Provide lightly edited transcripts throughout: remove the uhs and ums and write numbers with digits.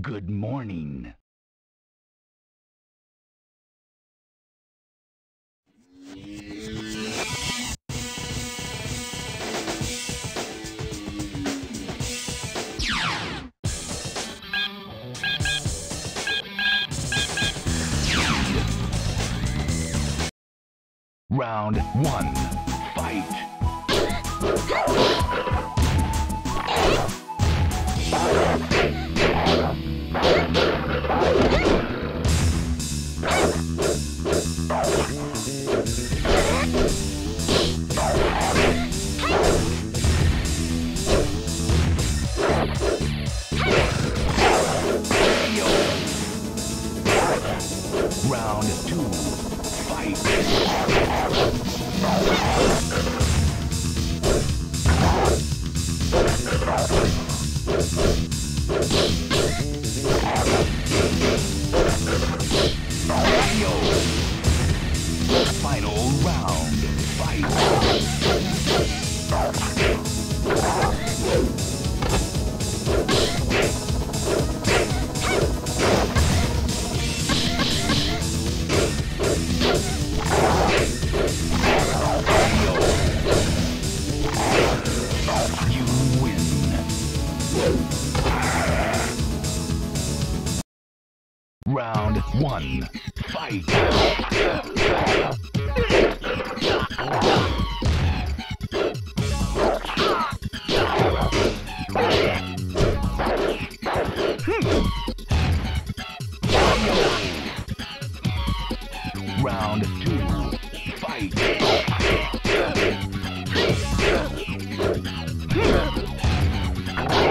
Good morning. Round one, fight! Round two, fight! Final round, fight! You win! Round one, fight! Round two, fight! You win! Round one, fight! Round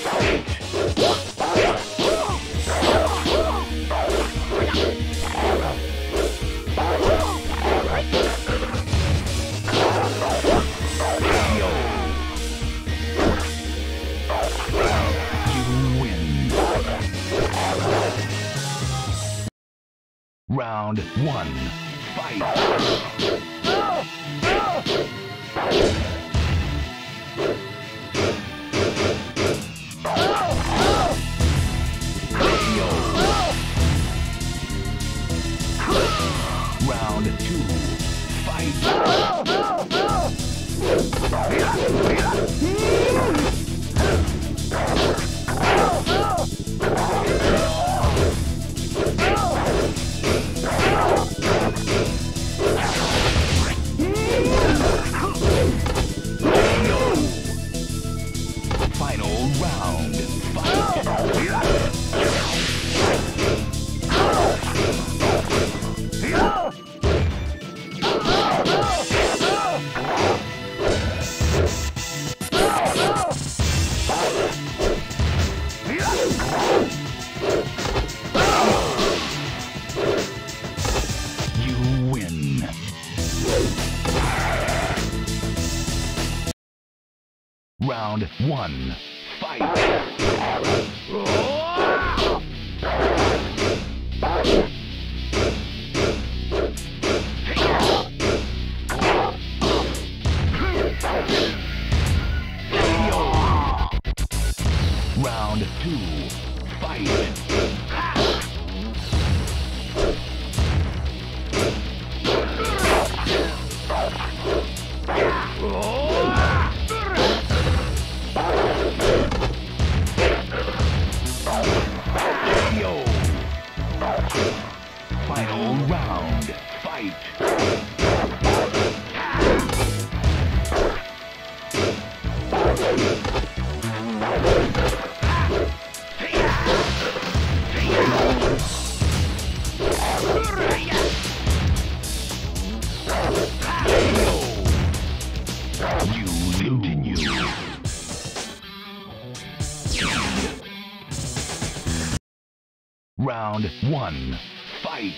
fight! You win! Round one, fight! Round two, fight! Final round, fight! Round one, fight! Round two, fight! Final round, fight! You continue. Round one. Fight!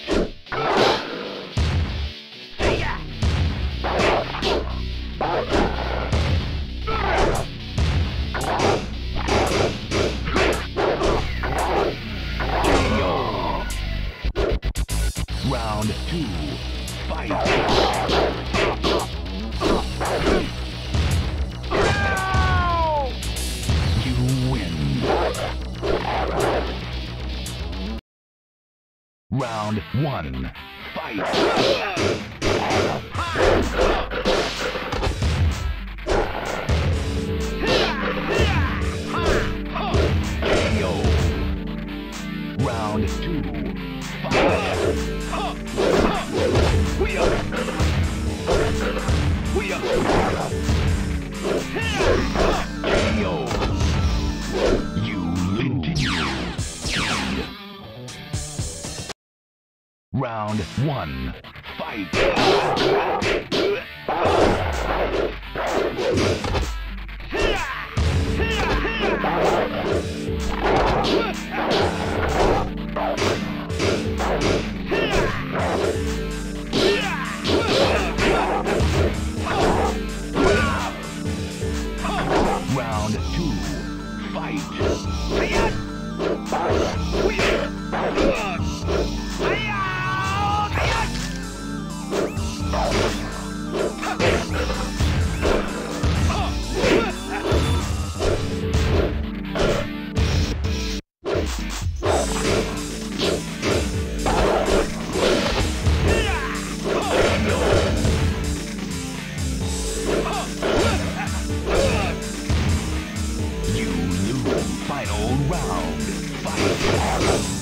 Round one, fight! Round two, fight! KO! You lose! Round one, fight! Round two, fight! Final round, fight!